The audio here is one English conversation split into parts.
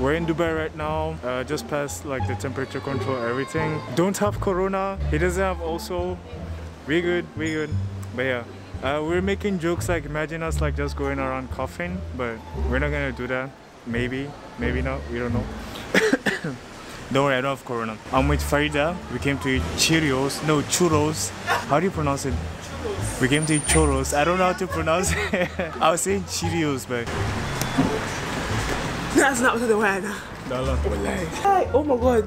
We're in Dubai right now, just past like the temperature control, everything. Don't have corona, he doesn't have also. We're good, we're good. But yeah, we're making jokes, like imagine us like just going around coughing, but we're not gonna do that. Maybe, maybe not, we don't know. Don't worry, I don't have corona. I'm with Farida. We came to eat Cheerios, no, churros. How do you pronounce it? Churros. We came to eat churros. I don't know how to pronounce it. I was saying Cheerios, but... That's not the word. Oh my god.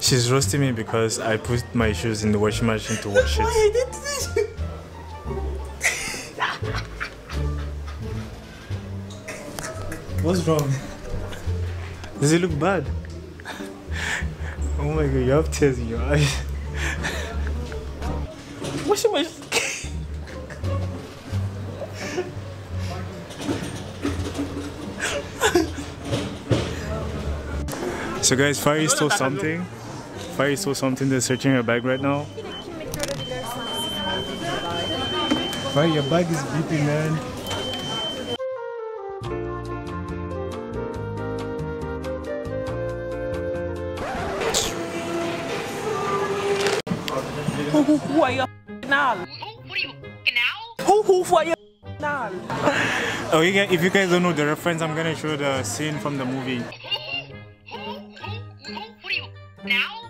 She's roasting me because I put my shoes in the washing machine to wash it. Why did this? What's wrong? Does it look bad? Oh my god, you have tears in your eyes. Washing machine. So guys, Firey stole something. Firey stole something. They're searching her bag right now. Firey, your bag is beeping, man. Who for your now? What are you now? Who for your now? Okay, if you guys don't know the reference, I'm gonna show the scene from the movie. Now?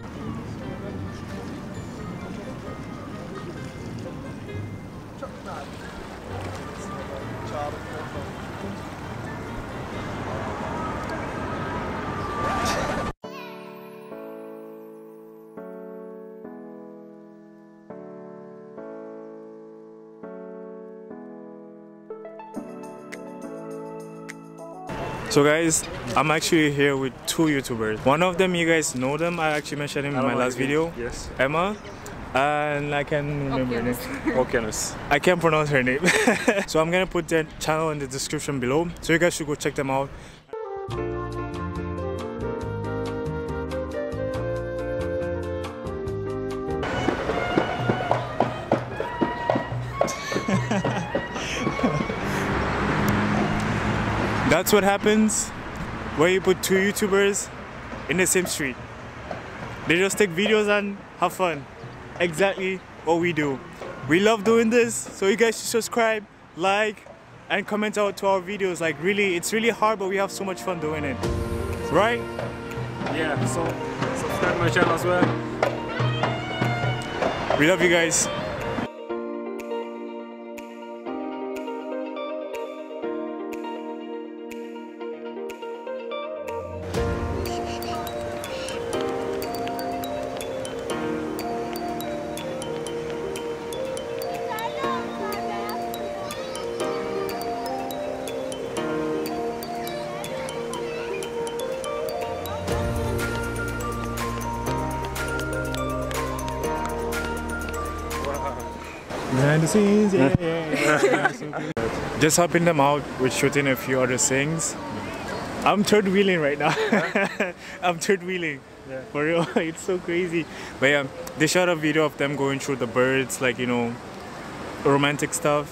So guys, I'm actually here with two YouTubers. One of them, you guys know them. I actually mentioned him in my last video. Yes. Emma. And I can remember her name. Okyanus. I can't pronounce her name. So I'm gonna put their channel in the description below. So you guys should go check them out. That's what happens where you put two YouTubers in the same street. They just take videos and have fun. Exactly what we do. We love doing this, so you guys should subscribe, like, and comment out to our videos. Like really, it's really hard, but we have so much fun doing it. Right? Yeah, so subscribe my channel as well. We love you guys. Behind the scenes, yeah, yeah, yeah. Just helping them out with shooting a few other things. I'm third wheeling right now. I'm third wheeling. Yeah. For real, it's so crazy. But yeah, they shot a video of them going through the birds, like, you know, romantic stuff.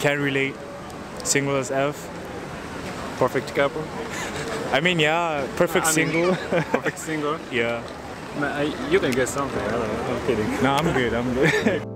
Can't relate. Single as F. Perfect couple. I mean, yeah, perfect single. Perfect single. Yeah. You can get something. I don't know. I'm kidding. No, I'm good. I'm good.